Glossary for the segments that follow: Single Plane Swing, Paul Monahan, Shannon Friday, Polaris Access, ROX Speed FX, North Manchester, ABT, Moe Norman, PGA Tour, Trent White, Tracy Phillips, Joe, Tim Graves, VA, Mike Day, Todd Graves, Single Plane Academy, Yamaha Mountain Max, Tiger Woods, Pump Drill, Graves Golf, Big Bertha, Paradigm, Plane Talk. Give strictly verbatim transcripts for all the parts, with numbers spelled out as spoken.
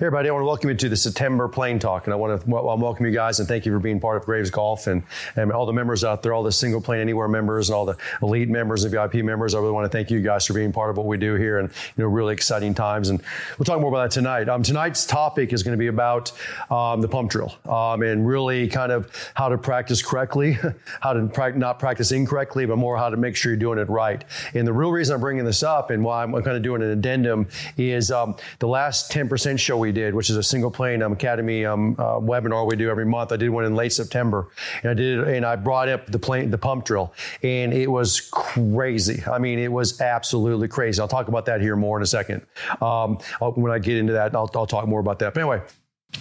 Hey everybody, I want to welcome you to the September Plane Talk, and I want to well, welcome you guys and thank you for being part of Graves Golf and, and all the members out there, all the Single Plane Anywhere members and all the elite members and V I P members. I really want to thank you guys for being part of what we do here, and you know, really exciting times, and we'll talk more about that tonight. Um, tonight's topic is going to be about um, the pump drill um, and really kind of how to practice correctly, how to pra not practice incorrectly, but more how to make sure you're doing it right. And the real reason I'm bringing this up and why I'm kind of doing an addendum is um, the last ten percent show we We did, which is a Single Plane um, Academy um, uh, webinar we do every month. I did one in late September, and I did, and I brought up the plane, the pump drill, and it was crazy. I mean, it was absolutely crazy. I'll talk about that here more in a second. Um, I'll, when I get into that, I'll, I'll talk more about that. But anyway.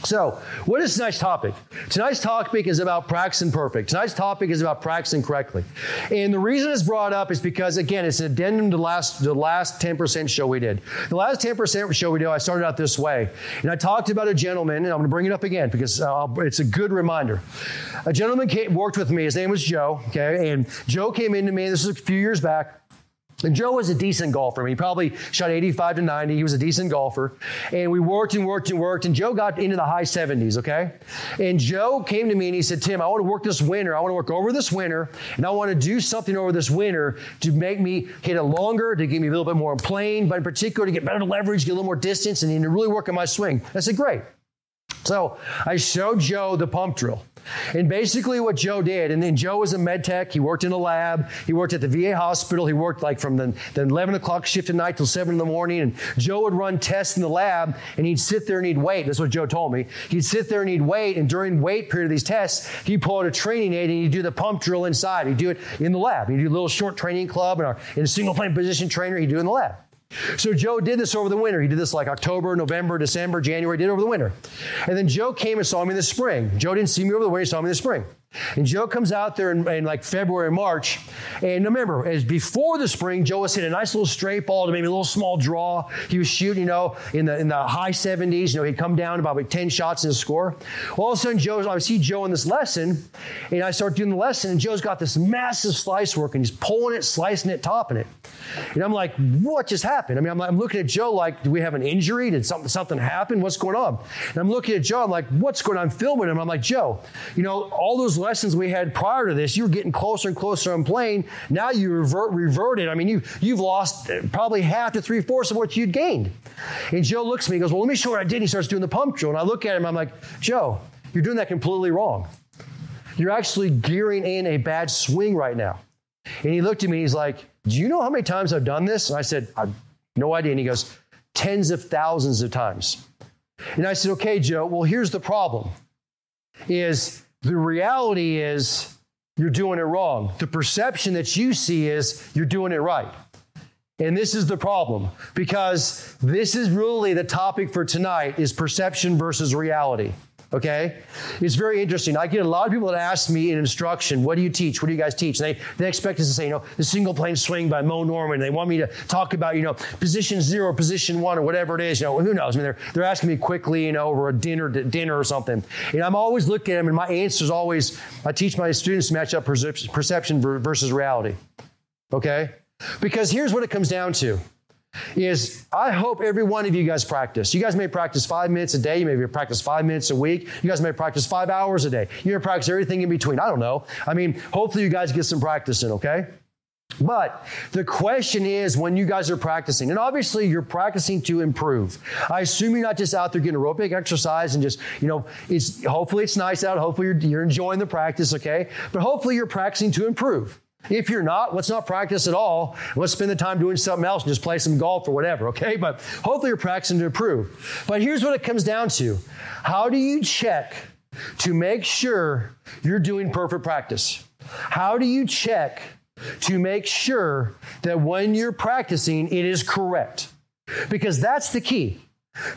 So, what is tonight's topic? Tonight's topic is about practicing perfect. Tonight's topic is about practicing correctly. And the reason it's brought up is because, again, it's an addendum to last, the last ten percent show we did. The last ten percent show we did, I started out this way. And I talked about a gentleman, and I'm going to bring it up again because uh, it's a good reminder. A gentleman came, worked with me. His name was Joe, okay? And Joe came into me, this was a few years back. And Joe was a decent golfer. I mean, he probably shot eighty-five to ninety. He was a decent golfer. And we worked and worked and worked. And Joe got into the high seventies, okay? And Joe came to me and he said, Tim, I want to work this winter. I want to work over this winter. And I want to do something over this winter to make me hit it longer, to give me a little bit more plane, but in particular to get better leverage, get a little more distance, and to really work on my swing. I said, great. So I showed Joe the pump drill. And basically what Joe did, and then Joe was a med tech, he worked in a lab, he worked at the V A hospital, he worked like from the, the eleven o'clock shift at night till seven in the morning, and Joe would run tests in the lab, and he'd sit there and he'd wait, that's what Joe told me, he'd sit there and he'd wait, and during wait period of these tests, he'd pull out a training aid and he'd do the pump drill inside, he'd do it in the lab, he'd do a little short training club, and, our, and a single plane position trainer, he'd do it in the lab. So Joe did this over the winter. He did this like October, November, December, January, did it over the winter. And then Joe came and saw me in the spring. Joe didn't see me over the winter, he saw me in the spring. And Joe comes out there in, in like February, March. And remember, as before the spring, Joe was hitting a nice little straight ball to maybe a little small draw. He was shooting, you know, in the in the high seventies. You know, he'd come down about like ten shots in his score. Well, all of a sudden, Joe's, I see Joe in this lesson, and I start doing the lesson, and Joe's got this massive slice work, and he's pulling it, slicing it, topping it. And I'm like, what just happened? I mean, I'm, I'm looking at Joe like, do we have an injury? Did something something happen? What's going on? And I'm looking at Joe, I'm like, what's going on? I'm filming him. I'm like, Joe, you know, all those lessons we had prior to this, you were getting closer and closer on plane. Now you revert, reverted. I mean, you, you've lost probably half to three-fourths of what you'd gained. And Joe looks at me and goes, well, let me show what I did. And he starts doing the pump drill. And I look at him, I'm like, Joe, you're doing that completely wrong. You're actually gearing in a bad swing right now. And he looked at me, he's like, do you know how many times I've done this? And I said, I've no idea. And he goes, tens of thousands of times. And I said, okay, Joe, well, here's the problem is, the reality is you're doing it wrong. The perception that you see is you're doing it right. And this is the problem, because this is really the topic for tonight is perception versus reality. Okay? It's very interesting. I get a lot of people that ask me in instruction, what do you teach? What do you guys teach? And they, they expect us to say, you know, the single plane swing by Moe Norman. They want me to talk about, you know, position zero, position one, or whatever it is. You know, who knows? I mean, they're, they're asking me quickly, you know, over a dinner dinner or something. And I'm always looking at them, and my answer is always, I teach my students to match up perception versus reality. Okay? Because here's what it comes down to. Is I hope every one of you guys practice. You guys may practice five minutes a day. You may practice five minutes a week. You guys may practice five hours a day. You may practice everything in between. I don't know. I mean, hopefully you guys get some practice in, okay? But the question is when you guys are practicing, and obviously you're practicing to improve. I assume you're not just out there getting aerobic exercise and just, you know, it's hopefully it's nice out. Hopefully you're, you're enjoying the practice, okay? But hopefully you're practicing to improve. If you're not, let's not practice at all. Let's spend the time doing something else and just play some golf or whatever, okay? But hopefully you're practicing to improve. But here's what it comes down to. How do you check to make sure you're doing perfect practice? How do you check to make sure that when you're practicing, it is correct? Because that's the key.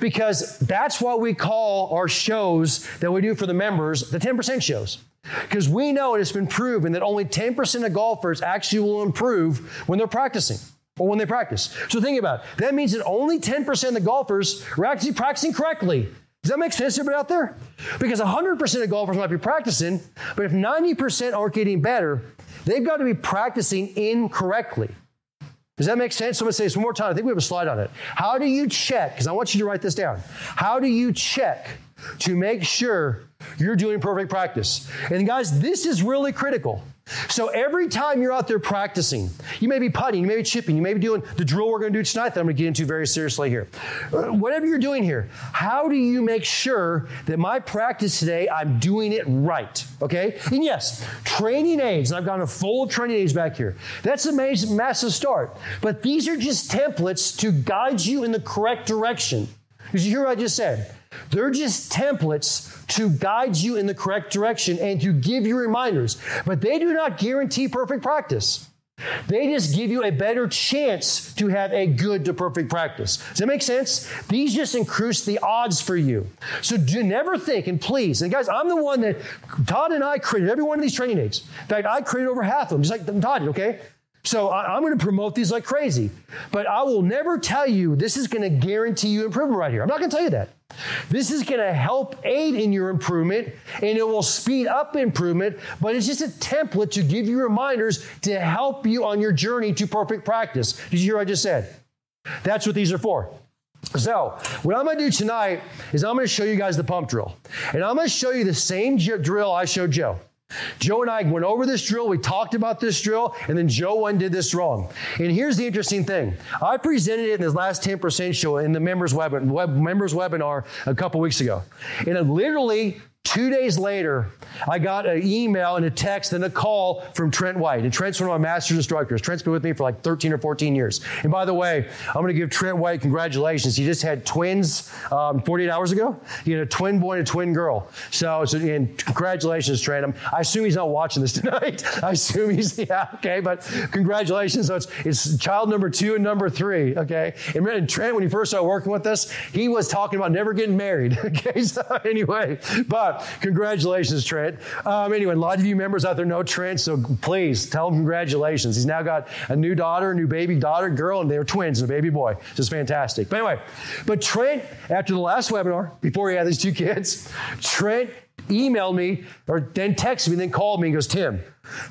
Because that's what we call our shows that we do for the members, the ten percent shows. Because we know it's been proven that only ten percent of golfers actually will improve when they're practicing or when they practice. So think about it. That means that only ten percent of the golfers are actually practicing correctly. Does that make sense to everybody out there? Because one hundred percent of golfers might be practicing, but if ninety percent aren't getting better, they've got to be practicing incorrectly. Does that make sense? So I'm going to say this one more time. I think we have a slide on it. How do you check? Because I want you to write this down. How do you check to make sure you're doing perfect practice? And guys, this is really critical. So every time you're out there practicing, you may be putting, you may be chipping, you may be doing the drill we're going to do tonight that I'm going to get into very seriously here. Whatever you're doing here, how do you make sure that my practice today, I'm doing it right? Okay? And yes, training aids, and I've got a full of training aids back here. That's a massive start. But these are just templates to guide you in the correct direction. Did you hear what I just said? They're just templates to guide you in the correct direction and to give you reminders. But they do not guarantee perfect practice. They just give you a better chance to have a good to perfect practice. Does that make sense? These just increase the odds for you. So do never think, and please, and guys, I'm the one that, Todd and I created every one of these training aids. In fact, I created over half of them, just like Todd did, okay? So I, I'm going to promote these like crazy, but I will never tell you this is going to guarantee you improvement right here. I'm not going to tell you that. This is going to help aid in your improvement, and it will speed up improvement, but it's just a template to give you reminders to help you on your journey to perfect practice. Did you hear what I just said? That's what these are for. So what I'm going to do tonight is I'm going to show you guys the pump drill, and I'm going to show you the same drill I showed Joe. Joe and I went over this drill, we talked about this drill, and then Joe undid this wrong. And here's the interesting thing. I presented it in this last ten percent show in the members, web, web, members webinar a couple weeks ago. And it literally two days later, I got an email and a text and a call from Trent White. And Trent's one of my master's instructors. Trent's been with me for like thirteen or fourteen years. And by the way, I'm going to give Trent White congratulations. He just had twins um, forty-eight hours ago. He had a twin boy and a twin girl. So, so and congratulations, Trent. I'm, I assume he's not watching this tonight. I assume he's, yeah, okay, but congratulations. So it's, it's child number two and number three, okay? And, and Trent, when he first started working with us, he was talking about never getting married, okay? So anyway, but congratulations, Trent. Um, anyway, a lot of you members out there know Trent, so please tell him congratulations. He's now got a new daughter, a new baby daughter, girl, and they were twins, and a baby boy. It's just fantastic. But anyway, but Trent, after the last webinar, before he had these two kids, Trent emailed me, or then texted me, then called me and goes, Tim,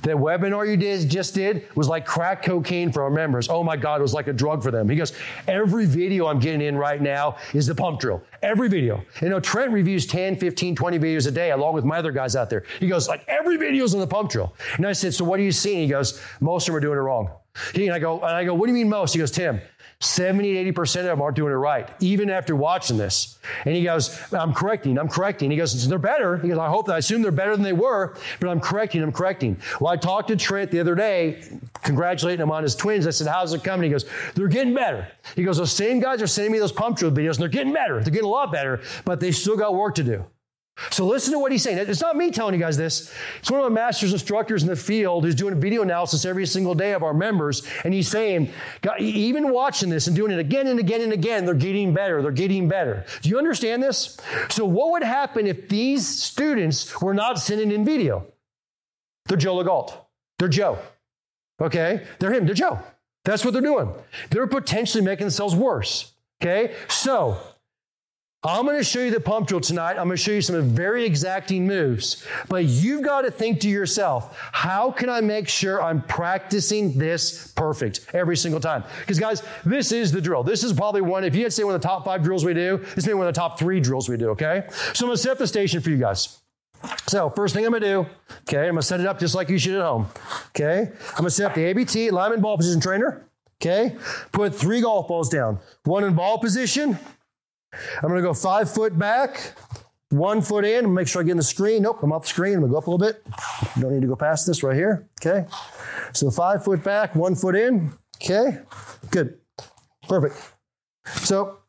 that webinar you did, just did was like crack cocaine for our members. Oh my God, it was like a drug for them. He goes, every video I'm getting in right now is the pump drill. Every video. You know, Trent reviews ten, fifteen, twenty videos a day along with my other guys out there. He goes, like every video is on the pump drill. And I said, so what are you seeing? He goes, most of them are doing it wrong. He and I go, and I go, what do you mean most? He goes, Tim, seventy, eighty percent of them aren't doing it right, even after watching this. And he goes, I'm correcting, I'm correcting. He goes, they're better. He goes, I hope that, I assume they're better than they were, but I'm correcting, I'm correcting. Well, I talked to Trent the other day, congratulating him on his twins. I said, how's it coming? He goes, they're getting better. He goes, those same guys are sending me those pump drill videos, and they're getting better. They're getting a lot better, but they still got work to do. So listen to what he's saying. It's not me telling you guys this. It's one of my master's instructors in the field who's doing a video analysis every single day of our members. And he's saying, even watching this and doing it again and again and again, they're getting better. They're getting better. Do you understand this? So what would happen if these students were not sending in video? They're Joe LeGault. They're Joe. Okay? They're him. They're Joe. That's what they're doing. They're potentially making themselves worse. Okay? So I'm going to show you the pump drill tonight. I'm going to show you some very exacting moves, but you've got to think to yourself, how can I make sure I'm practicing this perfect every single time? Because guys, this is the drill. This is probably one, if you had to say one of the top five drills we do, this may be one of the top three drills we do, okay? So I'm going to set the station for you guys. So first thing I'm going to do, okay, I'm going to set it up just like you should at home, okay? I'm going to set up the A B T, lineman ball position trainer, okay? Put three golf balls down, one in ball position. I'm gonna go five foot back, one foot in, make sure I get in the screen. Nope, I'm off the screen, I'm gonna go up a little bit. Don't need to go past this right here, okay? So five foot back, one foot in, okay? Good, perfect. So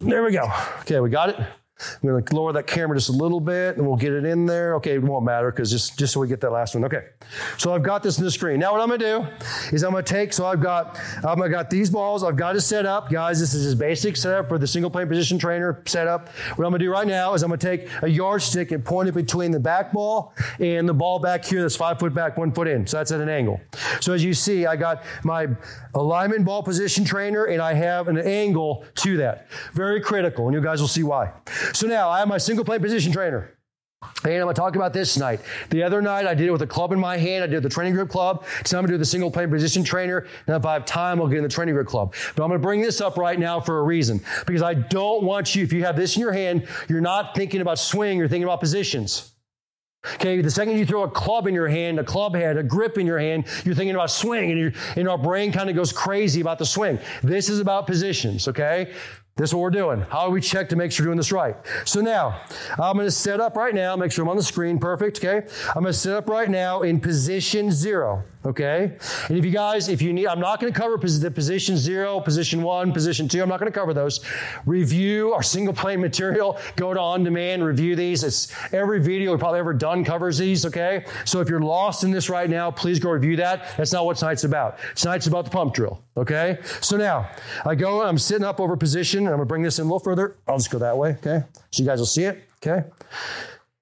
there we go. Okay, we got it. I'm going to lower that camera just a little bit and we'll get it in there. Okay, it won't matter because just, just so we get that last one. Okay, so I've got this in the screen. Now what I'm going to do is I'm going to take, so I've got, um, I've got these balls. I've got it set up. Guys, this is his basic setup for the single plane position trainer setup. What I'm going to do right now is I'm going to take a yardstick and point it between the back ball and the ball back here that's five foot back, one foot in. So that's at an angle. So as you see, I got my alignment ball position trainer and I have an angle to that. Very critical, and you guys will see why. So now I have my single plane position trainer. And I'm going to talk about this tonight. The other night I did it with a club in my hand. I did the training group club. Tonight I'm going to do the single plane position trainer. Now if I have time, I'll get in the training group club. But I'm going to bring this up right now for a reason. Because I don't want you, if you have this in your hand, you're not thinking about swing, you're thinking about positions. Okay, the second you throw a club in your hand, a club head, a grip in your hand, you're thinking about swing. And, you're, and our brain kind of goes crazy about the swing. This is about positions, okay? This is what we're doing. How do we check to make sure we're doing this right? So now, I'm going to set up right now. Make sure I'm on the screen. Perfect, okay? I'm going to set up right now in position zero, okay? And if you guys, if you need, I'm not going to cover the position zero, position one, position two. I'm not going to cover those. Review our single plane material. Go to On Demand, review these. It's every video we've probably ever done covers these, okay? So if you're lost in this right now, please go review that. That's not what tonight's about. Tonight's about the pump drill, okay? So now, I go, I'm sitting up over position. And I'm gonna bring this in a little further. I'll just go that way, okay? So you guys will see it, okay?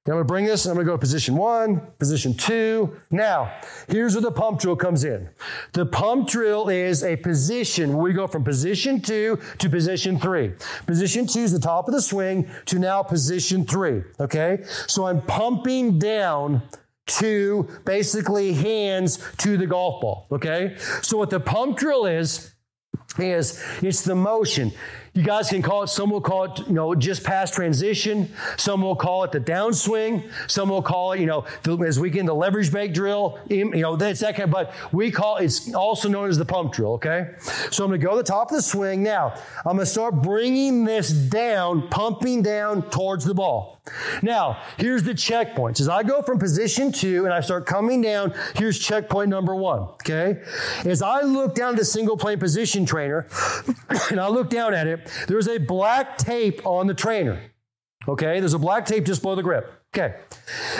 Then I'm gonna bring this and I'm gonna go to position one, position two. Now, here's where the pump drill comes in. The pump drill is a position where we go from position two to position three. Position two is the top of the swing to now position three, okay? So I'm pumping down to basically hands to the golf ball, okay? So what the pump drill is, is it's the motion. You guys can call it, some will call it, you know, just past transition. Some will call it the downswing. Some will call it, you know, the, as we get into leverage bank drill, you know, that's that kind of, but we call, it's also known as the pump drill, okay? So I'm gonna go to the top of the swing. Now, I'm gonna start bringing this down, pumping down towards the ball. Now, here's the checkpoints. As I go from position two and I start coming down, here's checkpoint number one, okay? As I look down at the single plane position trainer, and I look down at it, there's a black tape on the trainer, okay? There's a black tape just below the grip, okay?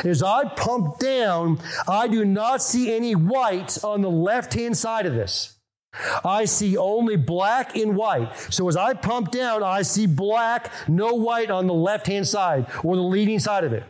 As I pump down, I do not see any white on the left-hand side of this. I see only black and white. So as I pump down, I see black, no white on the left-hand side or the leading side of it.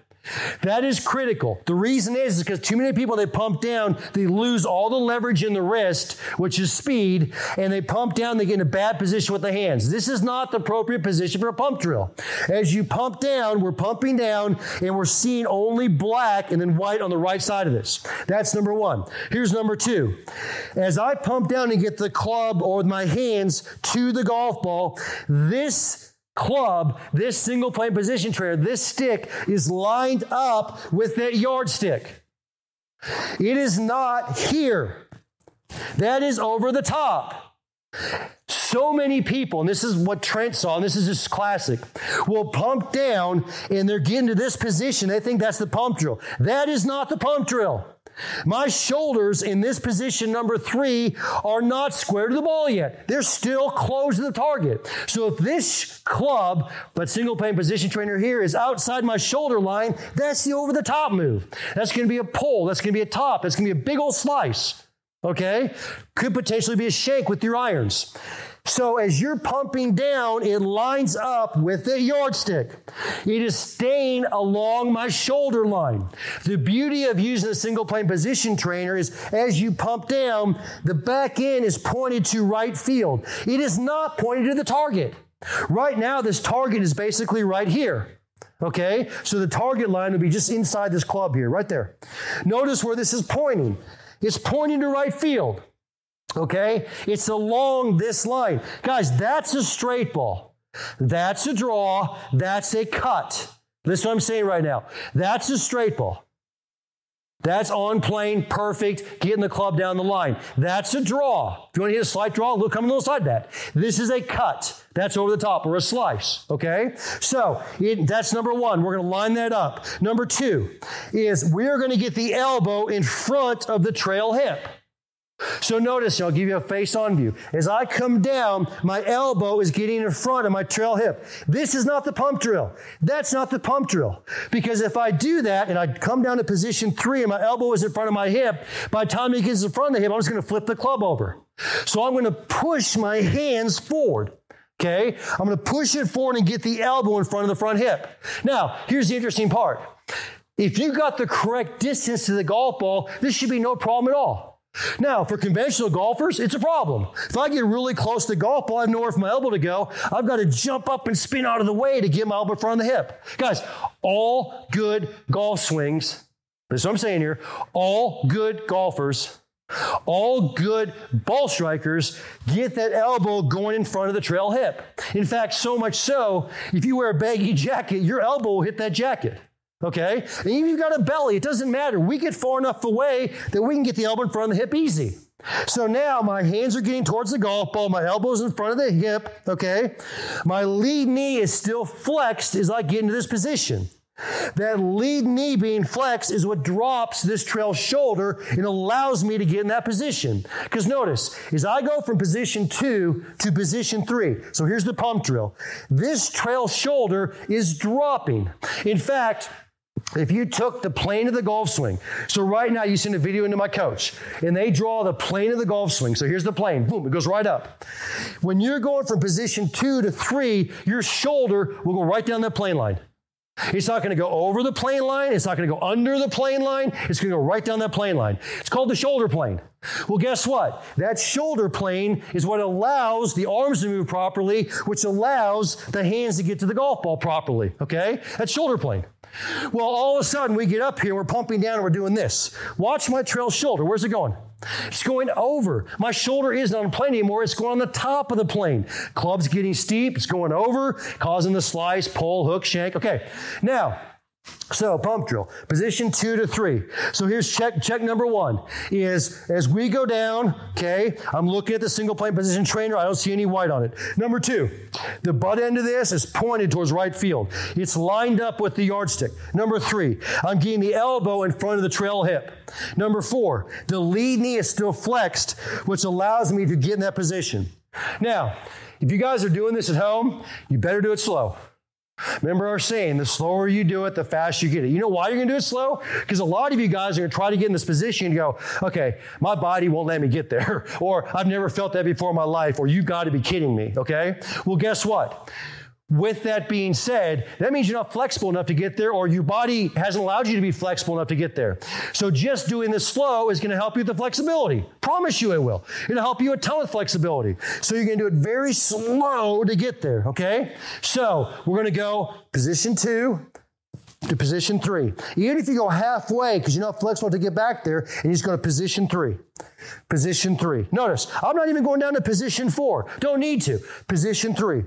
That is critical. The reason is because too many people, they pump down, they lose all the leverage in the wrist, which is speed, and they pump down, they get in a bad position with the hands. This is not the appropriate position for a pump drill. As you pump down, we're pumping down, and we're seeing only black and then white on the right side of this. That's number one. Here's number two. As I pump down and get the club or with my hands to the golf ball, this club, this single plane position trainer, this stick is lined up with that yardstick. It is not here. That is over the top. So many people, and this is what Trent saw, and this is just classic, will pump down and they're getting to this position. They think that's the pump drill. That is not the pump drill. My shoulders in this position number three are not square to the ball yet. They're still close to the target. So if this club, but single plane position trainer here, is outside my shoulder line, that's the over the top move. That's going to be a pull. That's going to be a top. That's going to be a big old slice. Okay? Could potentially be a shank with your irons. So as you're pumping down, it lines up with the yardstick. It is staying along my shoulder line. The beauty of using a single plane position trainer is as you pump down, the back end is pointed to right field. It is not pointed to the target. Right now, this target is basically right here. Okay? So the target line would be just inside this club here, right there. Notice where this is pointing. It's pointing to right field. Okay? It's along this line. Guys, that's a straight ball. That's a draw. That's a cut. Listen to what I'm saying right now. That's a straight ball. That's on plane, perfect, getting the club down the line. That's a draw. If you want to hit a slight draw, look, come alongside that. This is a cut. That's over the top or a slice, okay? So it, that's number one. We're going to line that up. Number two is we're going to get the elbow in front of the trail hip. So notice, I'll give you a face-on view. As I come down, my elbow is getting in front of my trail hip. This is not the pump drill. That's not the pump drill. Because if I do that and I come down to position three and my elbow is in front of my hip, by the time it gets in front of the hip, I'm just going to flip the club over. So I'm going to push my hands forward. Okay? I'm going to push it forward and get the elbow in front of the front hip. Now, here's the interesting part. If you got the correct distance to the golf ball, this should be no problem at all. Now, for conventional golfers, it's a problem. If I get really close to the golf ball, I have nowhere for my elbow to go. I've got to jump up and spin out of the way to get my elbow in front of the hip. Guys, all good golf swings, that's what I'm saying here, all good golfers, all good ball strikers get that elbow going in front of the trail hip. In fact, so much so, if you wear a baggy jacket, your elbow will hit that jacket. Okay? And even if you've got a belly, it doesn't matter. We get far enough away that we can get the elbow in front of the hip easy. So now my hands are getting towards the golf ball. My elbow's in front of the hip. Okay? My lead knee is still flexed as I get into this position. That lead knee being flexed is what drops this trail shoulder and allows me to get in that position. Because notice, as I go from position two to position three, so here's the pump drill. This trail shoulder is dropping. In fact, if you took the plane of the golf swing, so right now you send a video into my coach, and they draw the plane of the golf swing. So here's the plane. Boom, it goes right up. When you're going from position two to three, your shoulder will go right down that plane line. It's not going to go over the plane line. It's not going to go under the plane line. It's going to go right down that plane line. It's called the shoulder plane. Well, guess what? That shoulder plane is what allows the arms to move properly, which allows the hands to get to the golf ball properly, okay? That's shoulder plane. Well, all of a sudden, we get up here, we're pumping down, and we're doing this. Watch my trail shoulder. Where's it going? It's going over. My shoulder isn't on the plane anymore. It's going on the top of the plane. Club's getting steep. It's going over, causing the slice, pull, hook, shank. Okay, now, so pump drill, position two to three. So here's check, check number one is as we go down, okay, I'm looking at the single plane position trainer. I don't see any white on it. Number two, the butt end of this is pointed towards right field. It's lined up with the yardstick. Number three, I'm getting the elbow in front of the trail hip. Number four, the lead knee is still flexed, which allows me to get in that position. Now, if you guys are doing this at home, you better do it slow. Remember our saying, the slower you do it, the faster you get it. You know why you're going to do it slow? Because a lot of you guys are going to try to get in this position and go, okay, my body won't let me get there. Or I've never felt that before in my life. Or you've got to be kidding me. Okay? Well, guess what? With that being said, that means you're not flexible enough to get there, or your body hasn't allowed you to be flexible enough to get there. So just doing this slow is going to help you with the flexibility. Promise you it will. It'll help you a ton with flexibility. So you're going to do it very slow to get there, okay? So we're going to go position two to position three. Even if you go halfway because you're not flexible to get back there, and you just go to position three. Position three. Notice, I'm not even going down to position four. Don't need to. Position three.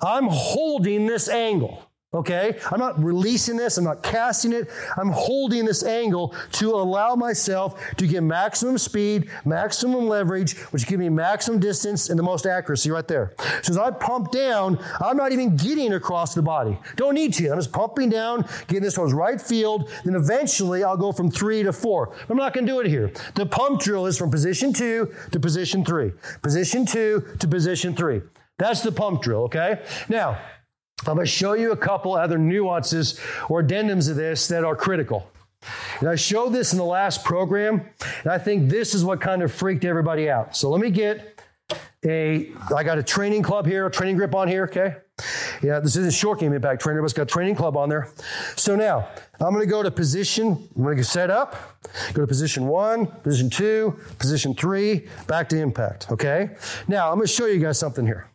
I'm holding this angle, okay? I'm not releasing this. I'm not casting it. I'm holding this angle to allow myself to get maximum speed, maximum leverage, which gives me maximum distance and the most accuracy right there. So as I pump down, I'm not even getting across the body. Don't need to. I'm just pumping down, getting this towards right field, then eventually I'll go from three to four. I'm not going to do it here. The pump drill is from position two to position three. Position two to position three. That's the pump drill, okay? Now, I'm going to show you a couple other nuances or addendums of this that are critical. And I showed this in the last program, and I think this is what kind of freaked everybody out. So let me get a, I got a training club here, a training grip on here, okay? Yeah, this isn't short game impact trainer, but it's got a training club on there. So now, I'm going to go to position, I'm going to set up, go to position one, position two, position three, back to impact, okay? Now, I'm going to show you guys something here.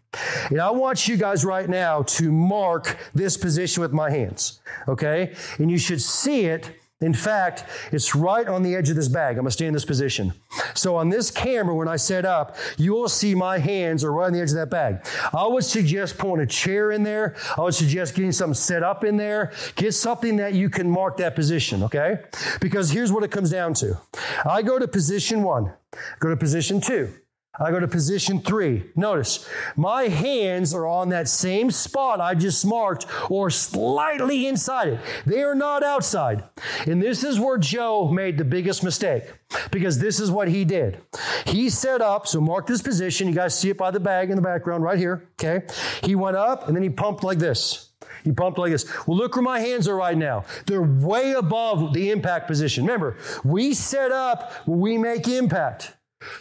And I want you guys right now to mark this position with my hands, okay? And you should see it. In fact, it's right on the edge of this bag. I'm going to stay in this position. So on this camera, when I set up, you will see my hands are right on the edge of that bag. I would suggest pulling a chair in there. I would suggest getting something set up in there. Get something that you can mark that position, okay? Because here's what it comes down to. I go to position one, go to position two, I go to position three. Notice, my hands are on that same spot I just marked or slightly inside it. They are not outside. And this is where Joe made the biggest mistake, because this is what he did. He set up, so mark this position. You guys see it by the bag in the background right here, okay? He went up and then he pumped like this. He pumped like this. Well, look where my hands are right now. They're way above the impact position. Remember, we set up when we make impact.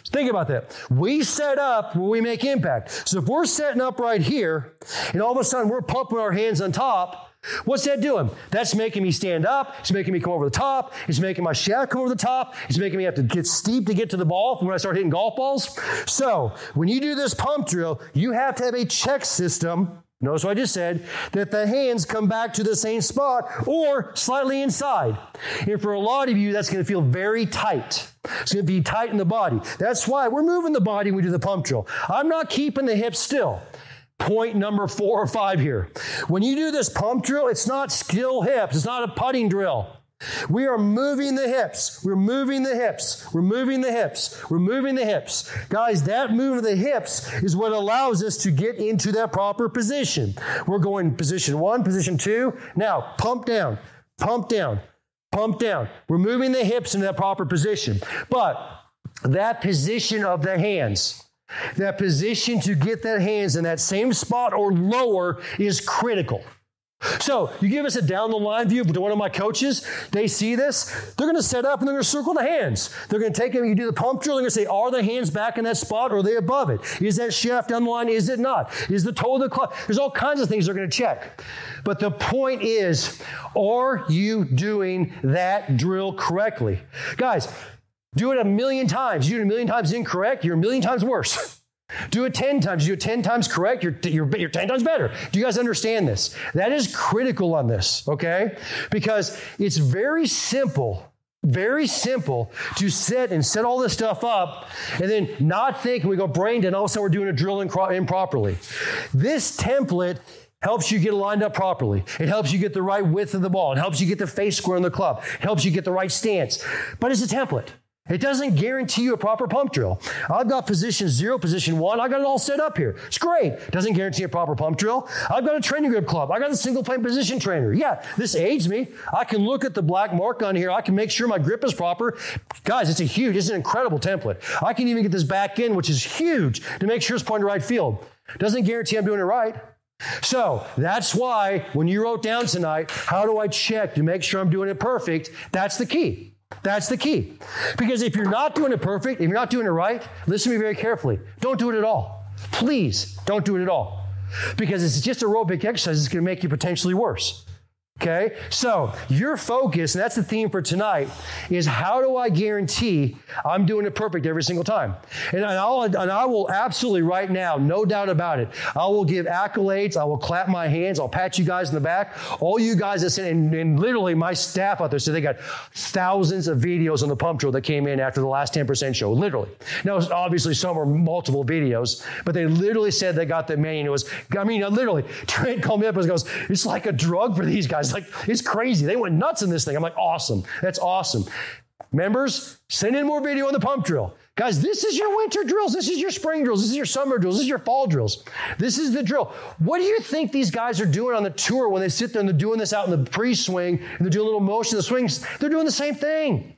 Think about that. We set up when we make impact. So if we're setting up right here, and all of a sudden we're pumping our hands on top, what's that doing? That's making me stand up. It's making me come over the top. It's making my shaft come over the top. It's making me have to get steep to get to the ball when I start hitting golf balls. So when you do this pump drill, you have to have a check system. Notice what I just said, that the hands come back to the same spot or slightly inside. And for a lot of you, that's going to feel very tight. It's going to be tight in the body. That's why we're moving the body when we do the pump drill. I'm not keeping the hips still. Point number four or five here. When you do this pump drill, it's not still hips. It's not a putting drill. We are moving the hips. We're moving the hips. We're moving the hips. We're moving the hips. Guys, that move of the hips is what allows us to get into that proper position. We're going position one, position two. Now, pump down, pump down, pump down. We're moving the hips into that proper position. But that position of the hands, that position to get that hands in that same spot or lower is critical. So you give us a down the line view to one of my coaches. They see this. They're going to set up and they're going to circle the hands. They're going to take them. You do the pump drill. They're going to say, are the hands back in that spot or are they above it? Is that shaft down the line? Is it not? Is the toe of the club? There's all kinds of things they're going to check. But the point is, are you doing that drill correctly? Guys, do it a million times. You do it a million times incorrect. You're a million times worse. Do it ten times. You do it ten times correct. You're, you're, you're ten times better. Do you guys understand this? That is critical on this, okay? Because it's very simple, very simple to sit and set all this stuff up and then not think, and we go brain dead, and all of a sudden we're doing a drill impro- improperly. This template helps you get lined up properly. It helps you get the right width of the ball. It helps you get the face square in the club. It helps you get the right stance. But it's a template. It doesn't guarantee you a proper pump drill. I've got position zero, position one. I got it all set up here. It's great. Doesn't guarantee a proper pump drill. I've got a training grip club. I got a single plane position trainer. Yeah, this aids me. I can look at the black mark on here. I can make sure my grip is proper. Guys, it's a huge, it's an incredible template. I can even get this back in, which is huge, to make sure it's pointing to right field. Doesn't guarantee I'm doing it right. So that's why when you wrote down tonight, how do I check to make sure I'm doing it perfect? That's the key. That's the key. Because if you're not doing it perfect, if you're not doing it right, listen to me very carefully. Don't do it at all. Please don't do it at all. Because it's just aerobic exercise. It's going to make you potentially worse. Okay? So your focus, and that's the theme for tonight, is how do I guarantee I'm doing it perfect every single time? And, and, I'll, and I will absolutely right now, no doubt about it, I will give accolades. I will clap my hands. I'll pat you guys in the back. All you guys that sent, and, and literally my staff out there said they got thousands of videos on the pump drill that came in after the last ten percent show, literally. Now, obviously some are multiple videos, but they literally said they got the main. It was, I mean, literally, Trent called me up and goes, it's like a drug for these guys. Like, it's crazy. They went nuts in this thing. I'm like, awesome. That's awesome. Members, send in more video on the pump drill. Guys, this is your winter drills. This is your spring drills. This is your summer drills. This is your fall drills. This is the drill. What do you think these guys are doing on the tour when they sit there and they're doing this out in the pre-swing and they're doing a little motion of the swings? They're doing the same thing.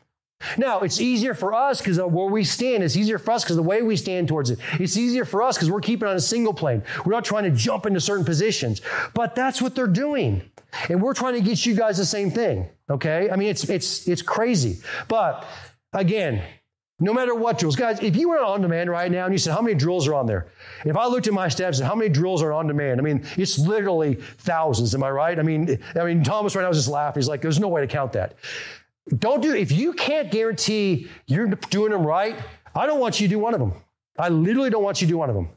Now, it's easier for us because of where we stand. It's easier for us because of the way we stand towards it. It's easier for us because we're keeping on a single plane. We're not trying to jump into certain positions. But that's what they're doing. And we're trying to get you guys the same thing, okay? I mean, it's it's it's crazy. But again, no matter what drills, guys, if you were on demand right now and you said, how many drills are on there? If I looked at my staff and said, how many drills are on demand? I mean, it's literally thousands, am I right? I mean, I mean, Thomas right now was just laughing. He's like, there's no way to count that. Don't do, if you can't guarantee you're doing them right, I don't want you to do one of them. I literally don't want you to do one of them.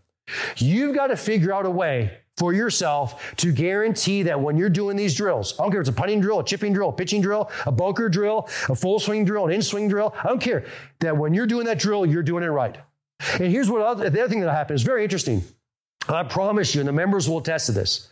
You've got to figure out a way for yourself to guarantee that when you're doing these drills, I don't care if it's a putting drill, a chipping drill, a pitching drill, a bunker drill, a full swing drill, an in swing drill, I don't care, that when you're doing that drill, you're doing it right. And here's what other, the other thing that happened is very interesting. I promise you, and the members will attest to this.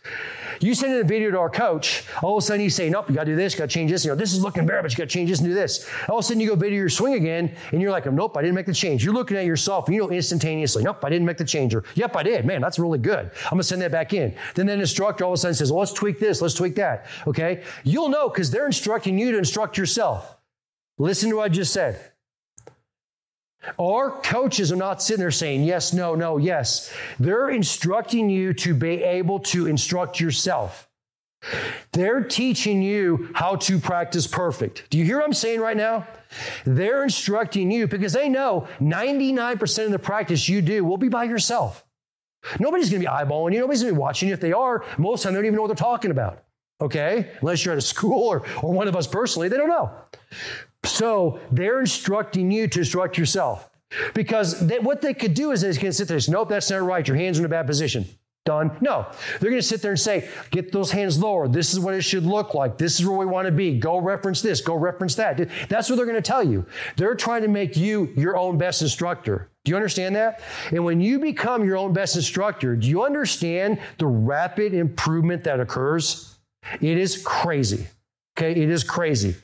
You send in a video to our coach, all of a sudden he's saying, nope, you got to do this, you got to change this. You know, this is looking better, but you got to change this and do this. All of a sudden you go video your swing again, and you're like, nope, I didn't make the change. You're looking at yourself, and you know instantaneously, nope, I didn't make the change. Or, yep, I did. Man, that's really good. I'm going to send that back in. Then that instructor all of a sudden says, well, let's tweak this, let's tweak that. Okay? You'll know because they're instructing you to instruct yourself. Listen to what I just said. Our coaches are not sitting there saying, yes, no, no, yes. They're instructing you to be able to instruct yourself. They're teaching you how to practice perfect. Do you hear what I'm saying right now? They're instructing you because they know ninety-nine percent of the practice you do will be by yourself. Nobody's going to be eyeballing you. Nobody's going to be watching you. If they are, most of the time they don't even know what they're talking about. Okay? Unless you're at a school or, or one of us personally, they don't know. So they're instructing you to instruct yourself because they, what they could do is they can sit there and say, nope, that's not right. Your hands are in a bad position. Done. No, they're going to sit there and say, get those hands lower. This is what it should look like. This is where we want to be. Go reference this. Go reference that. That's what they're going to tell you. They're trying to make you your own best instructor. Do you understand that? And when you become your own best instructor, do you understand the rapid improvement that occurs? It is crazy. Okay. It is crazy.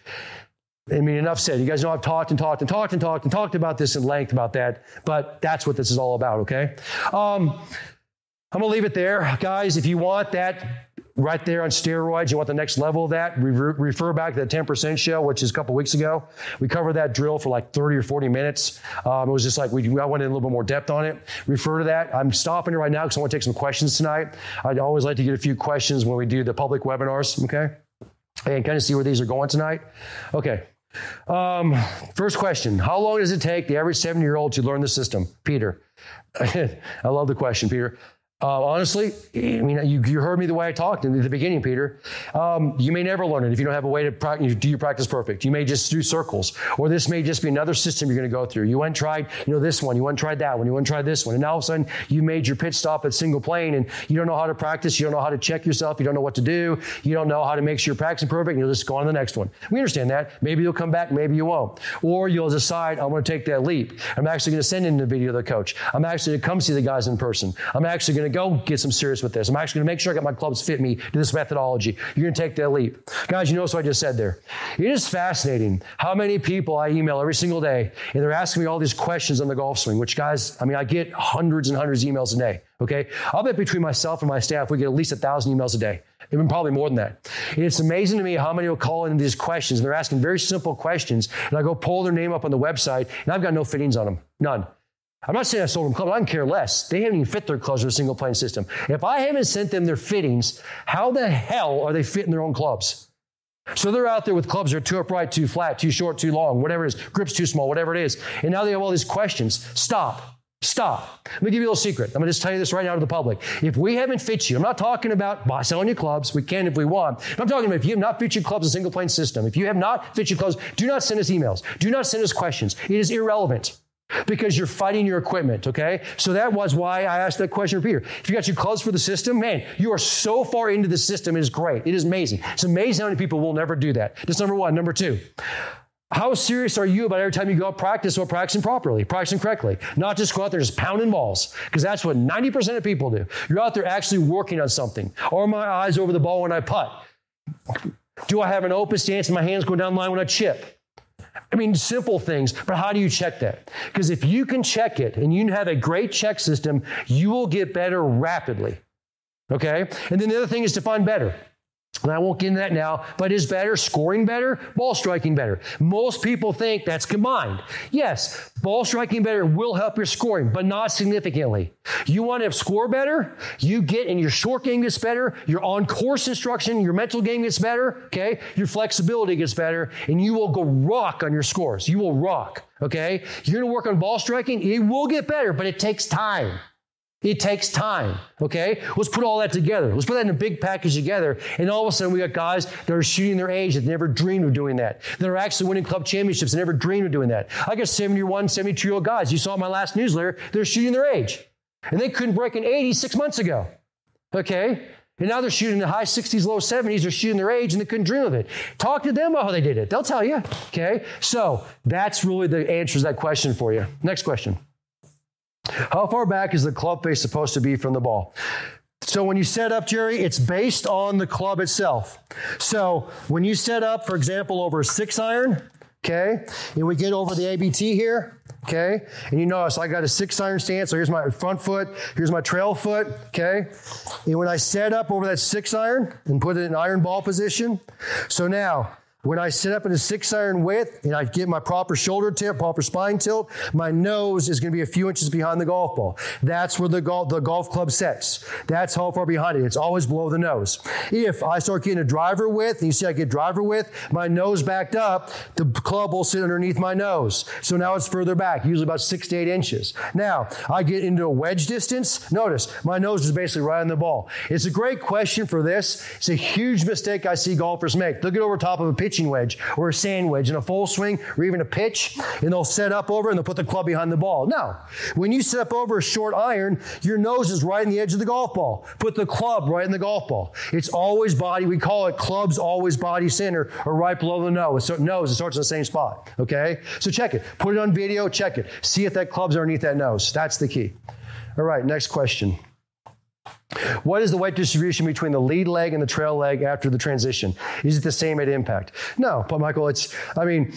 I mean, enough said. You guys know I've talked and talked and talked and talked and talked about this in length about that, but that's what this is all about, okay? Um, I'm going to leave it there. Guys, if you want that right there on steroids, you want the next level of that, re refer back to the ten percent show, which is a couple weeks ago. We covered that drill for like thirty or forty minutes. Um, it was just like, we, I went in a little bit more depth on it. Refer to that. I'm stopping it right now because I want to take some questions tonight. I'd always like to get a few questions when we do the public webinars, okay? And kind of see where these are going tonight. Okay. Um, first question. How long does it take the average seven-year-old to learn the system? Peter. I love the question, Peter. Uh, honestly, I mean, you, you heard me the way I talked in the beginning, Peter. Um, you may never learn it if you don't have a way to practice, do you practice perfect. You may just do circles, or this may just be another system you're going to go through. You went and tried, you know, this one. You went and tried that one. You went and tried this one. And now all of a sudden you made your pit stop at single plane and you don't know how to practice. You don't know how to check yourself. You don't know what to do. You don't know how to make sure you're practicing perfect. And you'll just go on to the next one. We understand that. Maybe you'll come back. Maybe you won't. Or you'll decide, I'm going to take that leap. I'm actually going to send in the video to the coach. I'm actually going to come see the guys in person. I'm actually going to go get some serious with this. I'm actually going to make sure I got my clubs fit me to this methodology. You're going to take that leap. Guys, you notice what I just said there. It is fascinating how many people I email every single day, and they're asking me all these questions on the golf swing, which guys, I mean, I get hundreds and hundreds of emails a day. Okay. I'll bet between myself and my staff, we get at least a thousand emails a day. Even probably more than that. And it's amazing to me how many will call in these questions. And they're asking very simple questions. And I go pull their name up on the website and I've got no fittings on them. None. I'm not saying I sold them clubs. I can care less. They haven't even fit their clubs with a single plane system. If I haven't sent them their fittings, how the hell are they fitting their own clubs? So they're out there with clubs that are too upright, too flat, too short, too long, whatever it is, grips too small, whatever it is. And now they have all these questions. Stop. Stop. Let me give you a little secret. I'm going to just tell you this right now to the public. If we haven't fit you, I'm not talking about selling your clubs. We can if we want. I'm talking about if you have not fit your clubs in a single plane system. If you have not fit your clubs, do not send us emails. Do not send us questions. It is irrelevant. Because you're fighting your equipment, okay? So that was why I asked that question of Peter. If you got your clubs for the system, man, you are so far into the system, it is great. It is amazing. It's amazing how many people will never do that. That's number one. Number two, how serious are you about every time you go out practice or practicing properly, practicing correctly? Not just go out there just pounding balls, because that's what ninety percent of people do. You're out there actually working on something. Are my eyes over the ball when I putt? Do I have an open stance and my hands go down the line when I chip? I mean, simple things, but how do you check that? Because if you can check it and you have a great check system, you will get better rapidly, okay? And then the other thing is define better. And I won't get into that now, but is better scoring better, ball striking better? Most people think that's combined. Yes, ball striking better will help your scoring, but not significantly. You want to score better, you get in your short game gets better, your on-course instruction, your mental game gets better, okay? Your flexibility gets better, and you will go rock on your scores. You will rock, okay? You're going to work on ball striking, it will get better, but it takes time. It takes time, okay? Let's put all that together. Let's put that in a big package together, and all of a sudden we got guys that are shooting their age that never dreamed of doing that. That are actually winning club championships that never dreamed of doing that. I got seventy-one, seventy-two-year-old guys. You saw in my last newsletter, they're shooting their age. And they couldn't break an eighty six months ago, okay? And now they're shooting in the high sixties, low seventies. They're shooting their age, and they couldn't dream of it. Talk to them about how they did it. They'll tell you, okay? So that's really the answer to that question for you. Next question. How far back is the club face supposed to be from the ball? So when you set up, Jerry, it's based on the club itself. So when you set up, for example, over a six iron, okay, and we get over the A B T here, okay, and you notice I got a six iron stance, so here's my front foot, here's my trail foot, okay, and when I set up over that six iron and put it in iron ball position, so now, when I set up in a six iron width and I get my proper shoulder tip, proper spine tilt, my nose is going to be a few inches behind the golf ball. That's where the golf, the golf club sets. That's how far behind it. It's always below the nose. If I start getting a driver width, and you see I get driver width, my nose backed up, the club will sit underneath my nose. So now it's further back, usually about six to eight inches. Now, I get into a wedge distance. Notice, my nose is basically right on the ball. It's a great question for this. It's a huge mistake I see golfers make. They'll get over top of a pitch pitching wedge or a sand wedge in a full swing or even a pitch, and they'll set up over and they'll put the club behind the ball. No, when you set up over a short iron, your nose is right in the edge of the golf ball. Put the club right in the golf ball. It's always body, we call it clubs always body center or right below the nose. So nose, it starts in the same spot, okay? So check it, put it on video, check it. See if that club's underneath that nose. That's the key. All right, next question. What is the weight distribution between the lead leg and the trail leg after the transition? Is it the same at impact? No, but Michael, it's, I mean,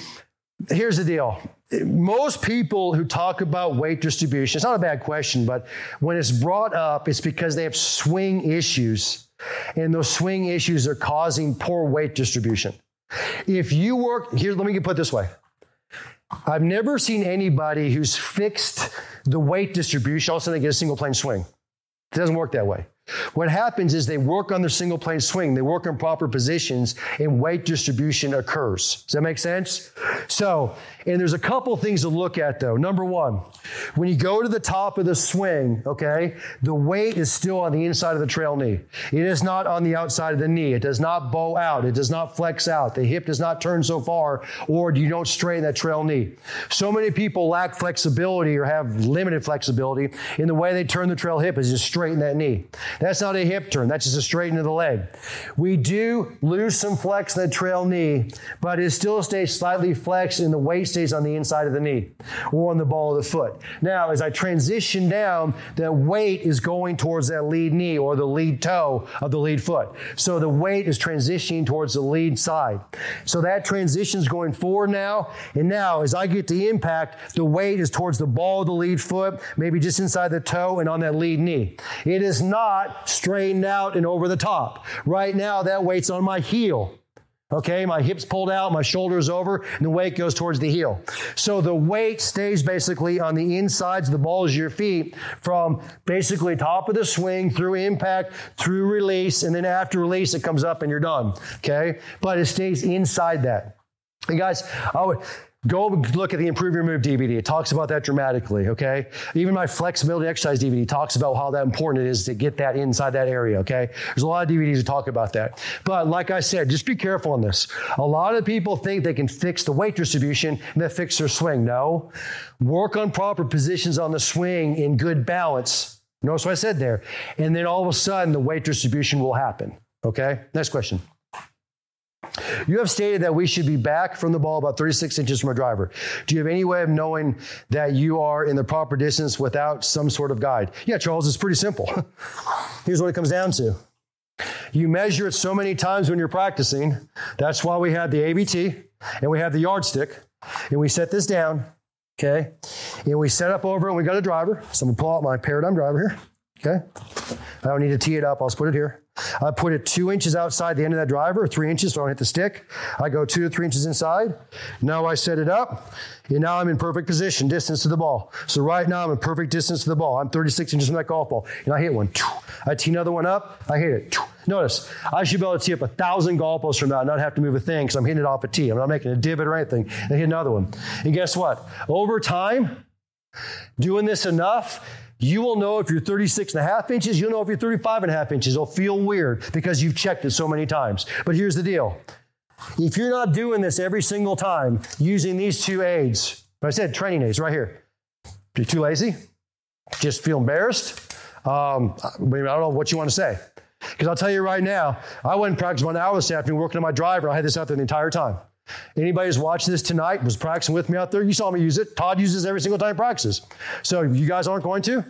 here's the deal. Most people who talk about weight distribution, it's not a bad question, but when it's brought up, it's because they have swing issues, and those swing issues are causing poor weight distribution. If you work, here, let me put it this way. I've never seen anybody who's fixed the weight distribution, all of a sudden they get a single plane swing. It doesn't work that way. What happens is they work on their single plane swing. They work in proper positions and weight distribution occurs. Does that make sense? So, and there's a couple things to look at though. Number one, when you go to the top of the swing, okay, the weight is still on the inside of the trail knee. It is not on the outside of the knee. It does not bow out. It does not flex out. The hip does not turn so far, or you don't straighten that trail knee. So many people lack flexibility or have limited flexibility, and the way they turn the trail hip is just straighten that knee. That's not a hip turn. That's just a straighten of the leg. We do lose some flex in the trail knee, but it still stays slightly flexed and the weight stays on the inside of the knee or on the ball of the foot. Now, as I transition down, the weight is going towards that lead knee or the lead toe of the lead foot. So the weight is transitioning towards the lead side. So that transition is going forward now. And now, as I get the impact, the weight is towards the ball of the lead foot, maybe just inside the toe and on that lead knee. It is not straightened out and over the top. Right now, that weight's on my heel. Okay, my hips pulled out, my shoulders over, and the weight goes towards the heel. So the weight stays basically on the insides of the balls of your feet from basically top of the swing through impact, through release, and then after release, it comes up and you're done. Okay, but it stays inside that. And guys, I would... go look at the Improve Your Move D V D. It talks about that dramatically, okay? Even my Flexibility Exercise D V D talks about how that important it is to get that inside that area, okay? There's a lot of D V Ds that talk about that. But like I said, just be careful on this. A lot of people think they can fix the weight distribution and then fix their swing. No, work on proper positions on the swing in good balance. Notice what I said there. And then all of a sudden, the weight distribution will happen, okay? Next question. You have stated that we should be back from the ball about thirty-six inches from a driver. Do you have any way of knowing that you are in the proper distance without some sort of guide? Yeah, Charles, it's pretty simple. Here's what it comes down to. You measure it so many times when you're practicing. That's why we had the A B T and we had the yardstick, and we set this down, okay? And we set up over and we got a driver. So I'm gonna pull out my Paradigm driver here, okay? I don't need to tee it up, I'll just put it here. I put it two inches outside the end of that driver, three inches so I don't hit the stick. I go two to three inches inside. Now I set it up, and now I'm in perfect position, distance to the ball. So right now I'm in perfect distance to the ball. I'm thirty-six inches from that golf ball, and I hit one. I tee another one up, I hit it. Notice, I should be able to tee up a thousand golf balls from that and not have to move a thing because I'm hitting it off a tee. I'm not making a divot or anything. I hit another one. And guess what? Over time, doing this enough, you will know if you're thirty-six and a half inches, you'll know if you're thirty-five and a half inches. It'll feel weird because you've checked it so many times. But here's the deal. If you're not doing this every single time using these two aids, like I said, training aids right here. If you're too lazy, just feel embarrassed. Um, I don't know what you want to say. Because I'll tell you right now, I went and practiced one hour this afternoon working on my driver. I had this out there the entire time. Anybody who's watching this tonight was practicing with me out there, you saw me use it. Todd uses it every single time he practices. So you guys aren't going to?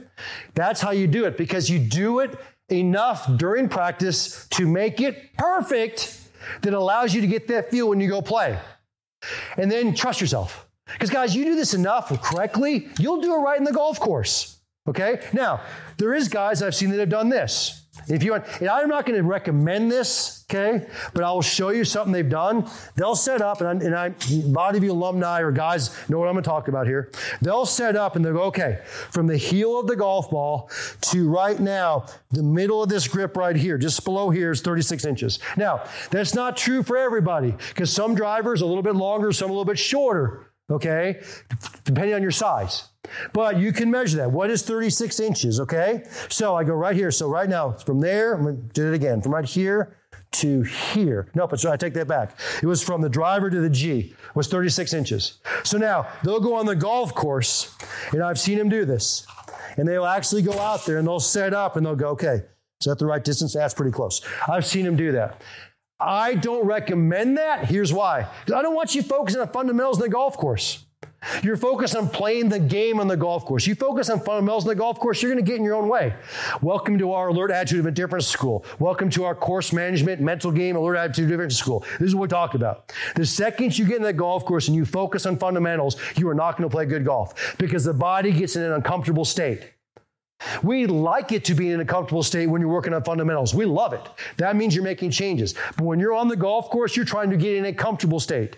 That's how you do it, because you do it enough during practice to make it perfect that allows you to get that feel when you go play. And then trust yourself. Because guys, you do this enough correctly, you'll do it right in the golf course. Okay? Now, there is guys I've seen that have done this. If you want, and I'm not going to recommend this, okay, but I will show you something they've done. They'll set up, and, I, and I, a lot of you alumni or guys know what I'm going to talk about here. They'll set up and they'll go, okay, from the heel of the golf ball to right now, the middle of this grip right here, just below here is thirty-six inches. Now, that's not true for everybody because some drivers are a little bit longer, some a little bit shorter, okay, depending on your size. But you can measure that. What is thirty-six inches, okay? So I go right here. So right now, from there, I'm going to do it again. From right here to here. Nope, but so I take that back. It was from the driver to the G. It was thirty-six inches. So now, they'll go on the golf course, and I've seen them do this. And they'll actually go out there, and they'll set up, and they'll go, okay, is that the right distance? That's pretty close. I've seen them do that. I don't recommend that. Here's why. Because I don't want you focusing on fundamentals in the golf course. You're focused on playing the game on the golf course. You focus on fundamentals on the golf course, you're going to get in your own way. Welcome to our Alert Attitude of Indifference School. Welcome to our course management, mental game, Alert Attitude of Indifference School. This is what we're talking about. The second you get in the golf course and you focus on fundamentals, you are not going to play good golf because the body gets in an uncomfortable state. We like it to be in a comfortable state when you're working on fundamentals. We love it. That means you're making changes. But when you're on the golf course, you're trying to get in a comfortable state.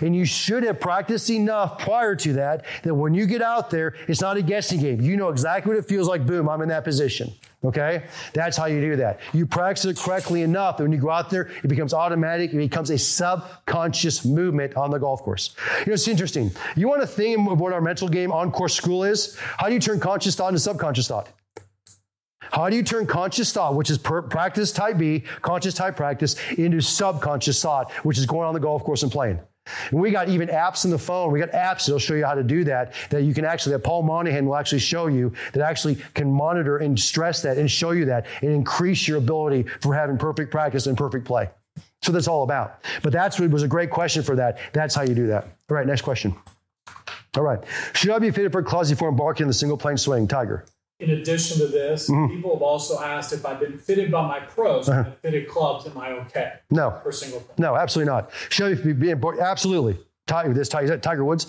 And you should have practiced enough prior to that, that when you get out there, it's not a guessing game. You know exactly what it feels like. Boom, I'm in that position. Okay? That's how you do that. You practice it correctly enough that when you go out there, it becomes automatic. It becomes a subconscious movement on the golf course. You know, it's interesting. You want a theme of what our mental game on-course school is? How do you turn conscious thought into subconscious thought? How do you turn conscious thought, which is per practice type B, conscious type practice, into subconscious thought, which is going on the golf course and playing? And we got even apps on the phone. We got apps that'll show you how to do that, that you can actually, that Paul Monahan will actually show you, that actually can monitor and stress that and show you that and increase your ability for having perfect practice and perfect play. So that's all about. But that's what was a great question for that. That's how you do that. All right, next question. All right. Should I be fitted for a cruciform bark in the single plane swing? Tiger. In addition to this, mm-hmm. people have also asked if I've been fitted by my pros, uh-huh. fitted clubs, am I okay? No. For single plane? No, absolutely not. Should you be absolutely. Tiger, this Tiger, is that Tiger Woods?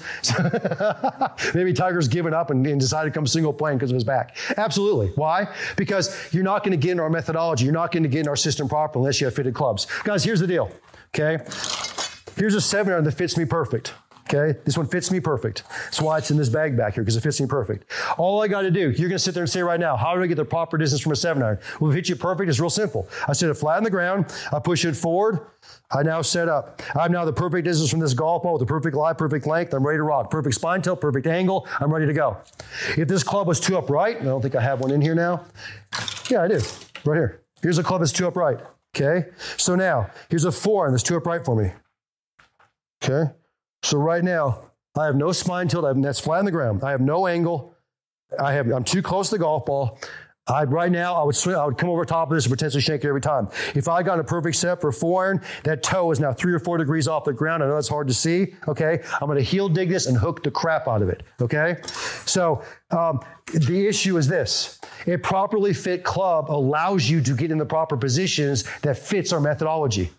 Maybe Tiger's given up and, and decided to come single plane because of his back. Absolutely. Why? Because you're not going to get in our methodology. You're not going to get in our system properly unless you have fitted clubs. Guys, here's the deal. Okay. Here's a seven iron that fits me perfect. Okay, this one fits me perfect. That's why it's in this bag back here, because it fits me perfect. All I got to do, you're going to sit there and say right now, how do I get the proper distance from a seven iron? Well, if it hits you perfect, it's real simple. I set it flat on the ground. I push it forward. I now set up. I'm now the perfect distance from this golf ball with the perfect lie, perfect length. I'm ready to rock. Perfect spine tilt, perfect angle. I'm ready to go. If this club was two upright, and I don't think I have one in here now. Yeah, I do. Right here. Here's a club that's two upright. Okay, so now here's a four iron that's two upright for me. Okay. So right now, I have no spine tilt. I have, that's flat on the ground. I have no angle. I have, I'm too close to the golf ball. I, right now, I would, swing, I would come over top of this and potentially shake it every time. If I got a perfect set for a four iron, that toe is now three or four degrees off the ground. I know that's hard to see, okay? I'm going to heel dig this and hook the crap out of it, okay? So um, the issue is this. A properly fit club allows you to get in the proper positions that fits our methodology.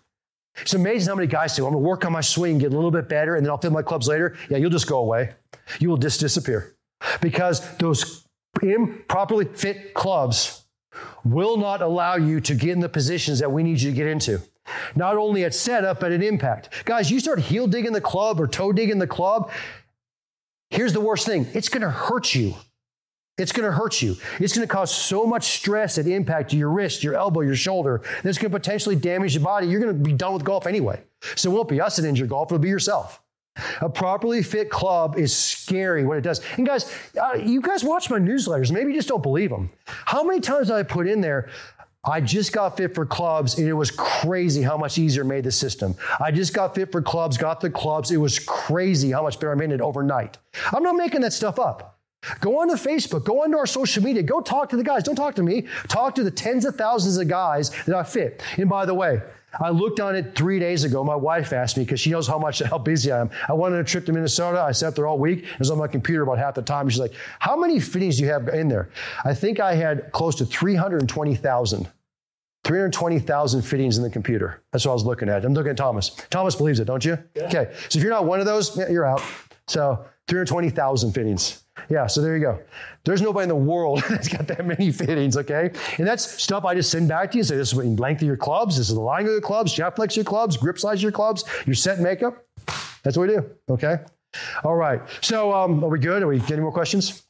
It's amazing how many guys say, well, I'm going to work on my swing, get a little bit better, and then I'll fit my clubs later. Yeah, you'll just go away. You will just disappear. Because those improperly fit clubs will not allow you to get in the positions that we need you to get into. Not only at setup, but at impact. Guys, you start heel digging the club or toe digging the club, here's the worst thing. It's going to hurt you. It's going to hurt you. It's going to cause so much stress and impact to your wrist, your elbow, your shoulder. That's going to potentially damage your body. You're going to be done with golf anyway. So it won't be us that injure golf. It'll be yourself. A properly fit club is scary what it does. And guys, uh, you guys watch my newsletters. Maybe you just don't believe them. How many times did I put in there, I just got fit for clubs, and it was crazy how much easier it made the system. I just got fit for clubs, got the clubs. It was crazy how much better I made it overnight. I'm not making that stuff up. Go onto Facebook, go onto our social media, go talk to the guys. Don't talk to me. Talk to the tens of thousands of guys that I fit. And by the way, I looked on it three days ago. My wife asked me because she knows how much how busy I am. I wanted a trip to Minnesota. I sat there all week. I was on my computer about half the time. She's like, how many fittings do you have in there? I think I had close to three hundred twenty thousand. three hundred twenty thousand fittings in the computer. That's what I was looking at. I'm looking at Thomas. Thomas believes it, don't you? Yeah. Okay. So if you're not one of those, yeah, you're out. So three hundred twenty thousand fittings. Yeah, so there you go. There's nobody in the world that's got that many fittings, okay? And that's stuff I just send back to you. Say, this is the length of your clubs. This is the line of your clubs, shaft flex of your clubs, grip size of your clubs, your set makeup. That's what we do, okay? All right. So um, are we good? Are we getting more questions?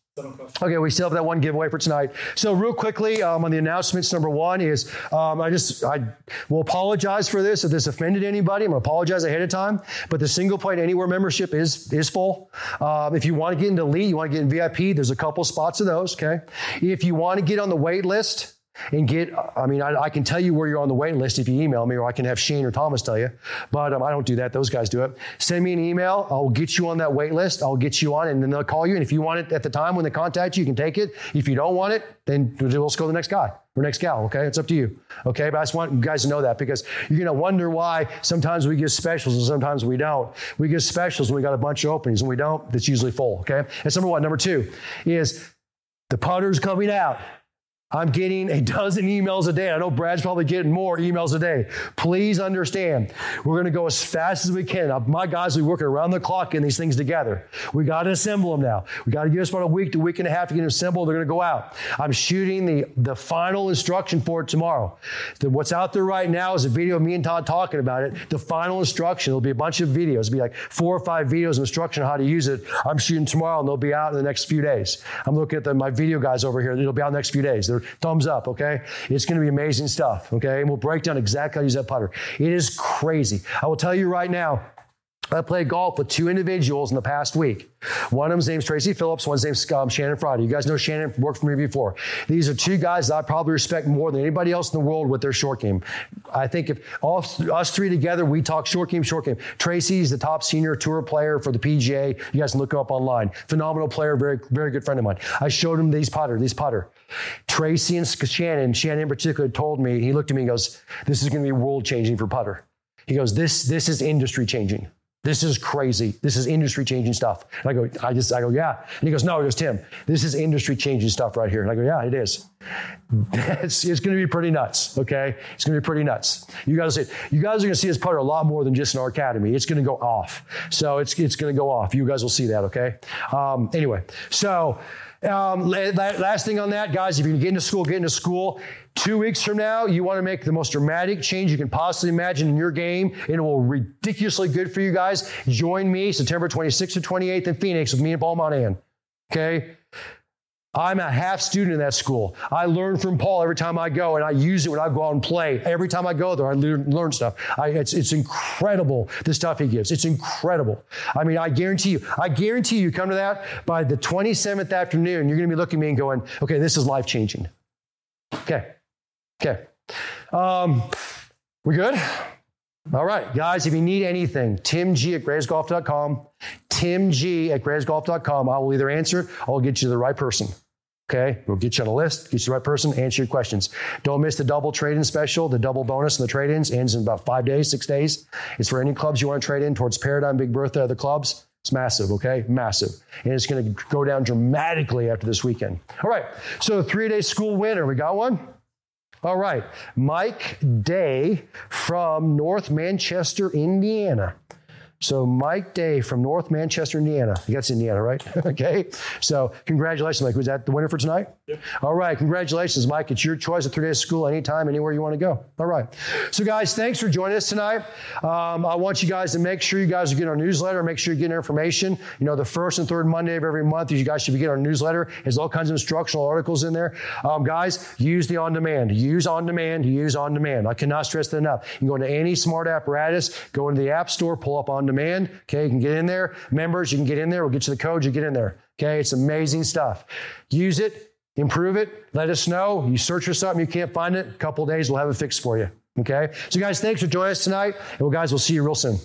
Okay, we still have that one giveaway for tonight. So real quickly um, on the announcements, number one is um, I just I will apologize for this. If this offended anybody, I'm going to apologize ahead of time. But the Single Plane Anywhere membership is is full. Um, if you want to get into Elite, you want to get in V I P, there's a couple spots of those, okay? If you want to get on the wait list, and get, I mean, I, I can tell you where you're on the waiting list if you email me, or I can have Shane or Thomas tell you, but um, I don't do that. Those guys do it. Send me an email. I'll get you on that wait list. I'll get you on, and then they'll call you. And if you want it at the time when they contact you, you can take it. If you don't want it, then we'll just go to the next guy or next gal, okay? It's up to you, okay? But I just want you guys to know that, because you're going to wonder why sometimes we give specials and sometimes we don't. We give specials when we got a bunch of openings. When we don't, it's usually full, okay? That's number one. Number two is the putter's coming out. I'm getting a dozen emails a day. I know Brad's probably getting more emails a day. Please understand, we're gonna go as fast as we can. My guys, we're working around the clock getting these things together. We gotta assemble them now. We gotta give us about a week to a week and a half to get them assembled. They're gonna go out. I'm shooting the, the final instruction for it tomorrow. The, what's out there right now is a video of me and Todd talking about it. The final instruction, it'll be a bunch of videos. It'll be like four or five videos of instruction on how to use it. I'm shooting tomorrow and they'll be out in the next few days. I'm looking at the, my video guys over here. It'll be out in the next few days. They're thumbs up, okay? It's gonna be amazing stuff, okay? And we'll break down exactly how to use that putter. It is crazy. I will tell you right now, I played golf with two individuals in the past week. One of them's name's Tracy Phillips, one's name's um, Shannon Friday. You guys know Shannon worked for me before. These are two guys that I probably respect more than anybody else in the world with their short game. I think if all th us three together, we talk short game, short game. Tracy's the top senior tour player for the P G A. You guys can look him up online. Phenomenal player, very, very good friend of mine. I showed him these putter, these putter. Tracy and Shannon, Shannon in particular told me, he looked at me and goes, this is gonna be world changing for putter. He goes, this, this is industry changing. This is crazy. This is industry changing stuff. And I go, I just, I go, yeah. And he goes, no, he goes, Tim, this is industry changing stuff right here. And I go, yeah, it is. it's it's going to be pretty nuts. Okay. It's going to be pretty nuts. You guys, you guys are going to see this putter a lot more than just in our academy. It's going to go off. So it's, it's going to go off. You guys will see that. Okay. Um, anyway, so, um, last thing on that, guys, if you can get into school, get into school. Two weeks from now, you want to make the most dramatic change you can possibly imagine in your game, and it will be ridiculously good for you guys. Join me September twenty-sixth to twenty-eighth in Phoenix with me and Paul Monahan, okay? I'm a half student in that school. I learn from Paul every time I go, and I use it when I go out and play. Every time I go there, I learn, learn stuff. I, it's, it's incredible, the stuff he gives. It's incredible. I mean, I guarantee you, I guarantee you come to that, by the twenty-seventh afternoon, you're going to be looking at me and going, okay, this is life-changing. Okay. Okay. Um, we good? All right, guys, if you need anything, Tim G at Graves Golf dot com, Tim G at Graves Golf dot com. I will either answer or I'll get you the right person. Okay, we'll get you on a list, get you the right person, answer your questions. Don't miss the double trade-in special, the double bonus and the trade-ins. Ends in about five days, six days. It's for any clubs you want to trade in towards Paradigm, Big Bertha, other clubs. It's massive, okay? Massive. And it's going to go down dramatically after this weekend. All right, so three-day school winner. We got one? All right, Mike Day from North Manchester, Indiana. So Mike Day from North Manchester, Indiana. I guess Indiana, right? Okay. So congratulations, Mike. Was that the winner for tonight? Yep. All right, congratulations, Mike. It's your choice of three days of school, anytime, anywhere you want to go. All right. So guys, thanks for joining us tonight. Um, I want you guys to make sure you guys are getting our newsletter. Make sure you're getting our information. You know, the first and third Monday of every month, you guys should be getting our newsletter. There's all kinds of instructional articles in there. Um, guys, use the on-demand. Use on-demand. Use on-demand. I cannot stress that enough. You can go into any smart apparatus, go into the app store, pull up on-demand. Demand, okay, you can get in there. Members, you can get in there. We'll get you the code, you get in there. Okay, it's amazing stuff. Use it, improve it, let us know. You search for something, you can't find it, a couple of days, we'll have it fixed for you. Okay, so guys, thanks for joining us tonight. And well, guys, we'll see you real soon.